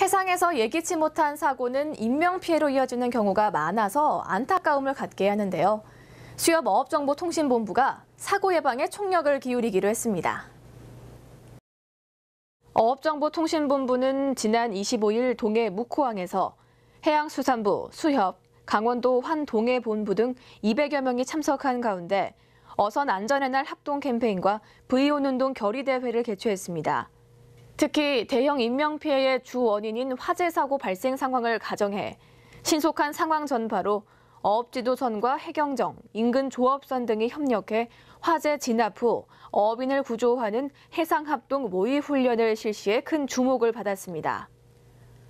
해상에서 예기치 못한 사고는 인명피해로 이어지는 경우가 많아서 안타까움을 갖게 하는데요. 수협 어업정보통신본부가 사고 예방에 총력을 기울이기로 했습니다. 어업정보통신본부는 지난 25일 동해 묵호항에서 해양수산부, 수협, 강원도환동해본부 등 200여 명이 참석한 가운데 어선 안전의 날 합동 캠페인과 V-ON운동 결의대회를 개최했습니다. 특히 대형 인명피해의 주 원인인 화재 사고 발생 상황을 가정해 신속한 상황 전파로 어업지도선과 해경정, 인근 조업선 등이 협력해 화재 진압 후 어업인을 구조하는 해상합동 모의훈련을 실시해 큰 주목을 받았습니다.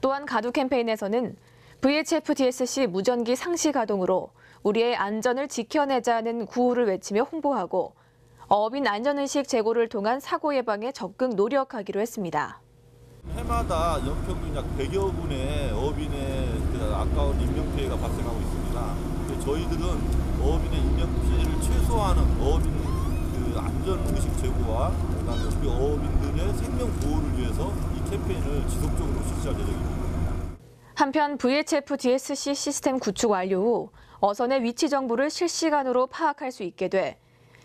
또한 가두 캠페인에서는 VHF DSC 무전기 상시 가동으로 우리의 안전을 지켜내자는 구호를 외치며 홍보하고 어업인 안전의식 제고를 통한 사고 예방에 적극 노력하기로 했습니다. 해마다 연평균 약 100여 분의 어업인의 아까운 인명피해가 발생하고 있습니다. 저희들은 어업인의 인명피해를 최소화하는 어업인 안전의식 제고와 우리 어업인들의 생명보호를 위해서 이 캠페인을 지속적으로 실시할 예정입니다. 한편 VHF DSC 시스템 구축 완료 후 어선의 위치 정보를 실시간으로 파악할 수 있게 돼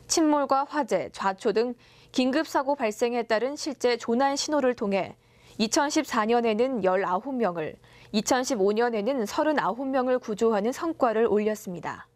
침몰과 화재, 좌초 등 긴급사고 발생에 따른 실제 조난 신호를 통해 2014년에는 19명을, 2015년에는 39명을 구조하는 성과를 올렸습니다.